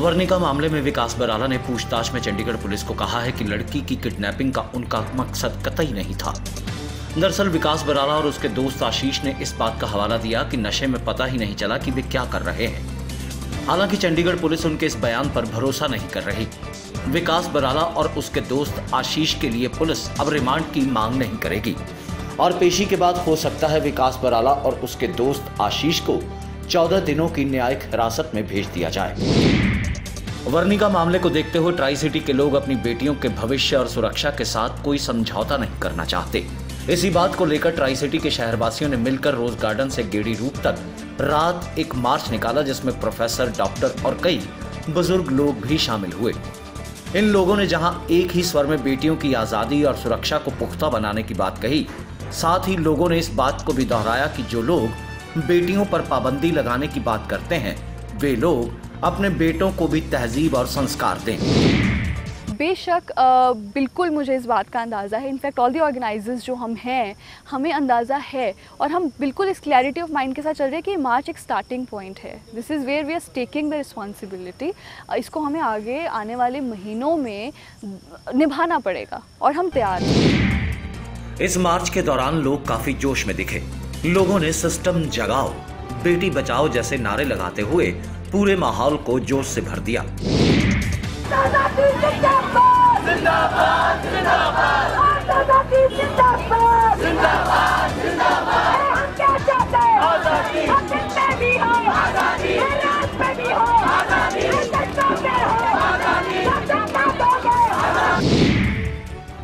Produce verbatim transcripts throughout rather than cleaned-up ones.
वर्णिका मामले में विकास बराला ने पूछताछ में चंडीगढ़ पुलिस को कहा है कि लड़की की किडनैपिंग का उनका मकसद कतई नहीं था। दरअसल विकास बराला और उसके दोस्त आशीष ने इस बात का हवाला दिया कि नशे में पता ही नहीं चला कि वे क्या कर रहे हैं। हालांकि चंडीगढ़ पुलिस उनके इस बयान पर भरोसा नहीं कर रही। विकास बराला और उसके दोस्त आशीष के लिए पुलिस अब रिमांड की मांग नहीं करेगी और पेशी के बाद हो सकता है विकास बराला और उसके दोस्त आशीष को चौदह दिनों की न्यायिक हिरासत में भेज दिया जाए। वर्णिका मामले को देखते हुए ट्राई सिटी के लोग अपनी बेटियों के भविष्य और सुरक्षा के साथ कोई समझौता नहीं करना चाहते। इसी बात को लेकर ट्राई सिटी के शहरवासियों ने मिलकर रोज़ गार्डन से गेड़ी रूप तक रात एक मार्च निकाला, जिसमें प्रोफेसर, डॉक्टर और कई बुजुर्ग लोग भी शामिल हुए। इन लोगों ने जहां एक ही स्वर में बेटियों की आज़ादी और सुरक्षा को पुख्ता बनाने की बात कही, साथ ही लोगों ने इस बात को भी दोहराया कि जो लोग बेटियों पर पाबंदी लगाने की बात करते हैं वे लोग अपने बेटों को भी तहजीब और संस्कार दें। बेशक बिल्कुल मुझे इस बात का अंदाज़ा है। इनफैक्ट ऑल दी ऑर्गेनाइजर्स जो हम हैं, हमें अंदाज़ा है और हम बिल्कुल इस क्लैरिटी ऑफ माइंड के साथ चल रहे हैं कि मार्च एक स्टार्टिंग पॉइंट है। This is where we are taking the responsibility. इसको हमें आगे आने वाले महीनों में निभाना पड़ेगा और हम तैयार हैं। इस मार्च के दौरान लोग काफ़ी जोश में दिखे। लोगों ने सिस्टम जगाओ, बेटी बचाओ जैसे नारे लगाते हुए पूरे माहौल को जोश से भर दिया।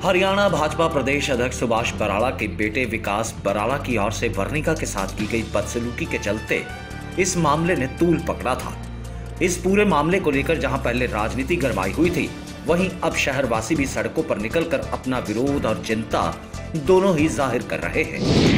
हरियाणा भाजपा प्रदेश अध्यक्ष सुभाष बराला के बेटे विकास बराला की ओर से वर्णिका के साथ की गई बदसलूकी के चलते इस मामले ने तूल पकड़ा था। इस पूरे मामले को लेकर जहां पहले राजनीति गरमाई हुई थी, वहीं अब शहरवासी भी सड़कों पर निकलकर अपना विरोध और चिंता दोनों ही जाहिर कर रहे हैं।